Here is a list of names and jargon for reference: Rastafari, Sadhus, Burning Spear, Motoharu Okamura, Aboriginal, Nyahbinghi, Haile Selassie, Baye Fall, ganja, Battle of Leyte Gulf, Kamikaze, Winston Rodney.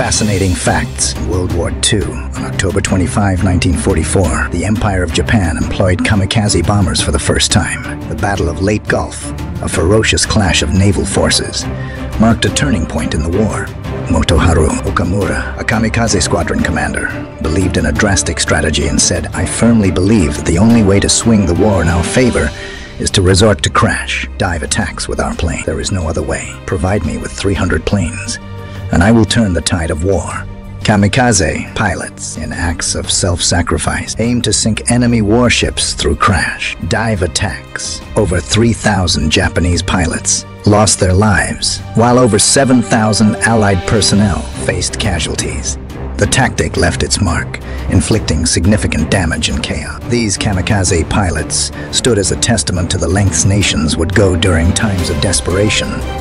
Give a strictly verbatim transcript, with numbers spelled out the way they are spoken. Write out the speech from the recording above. Fascinating facts. World War Two. On October twenty-fifth, nineteen forty-four, the Empire of Japan employed kamikaze bombers for the first time. The Battle of Leyte Gulf, a ferocious clash of naval forces, marked a turning point in the war. Motoharu Okamura, a kamikaze squadron commander, believed in a drastic strategy and said, "I firmly believe that the only way to swing the war in our favor is to resort to crash, dive attacks with our plane. There is no other way. Provide me with three hundred planes, and I will turn the tide of war." Kamikaze pilots, in acts of self-sacrifice, aim to sink enemy warships through crash, dive attacks. Over three thousand Japanese pilots lost their lives, while over seven thousand Allied personnel faced casualties. The tactic left its mark, inflicting significant damage and chaos. These kamikaze pilots stood as a testament to the lengths nations would go during times of desperation.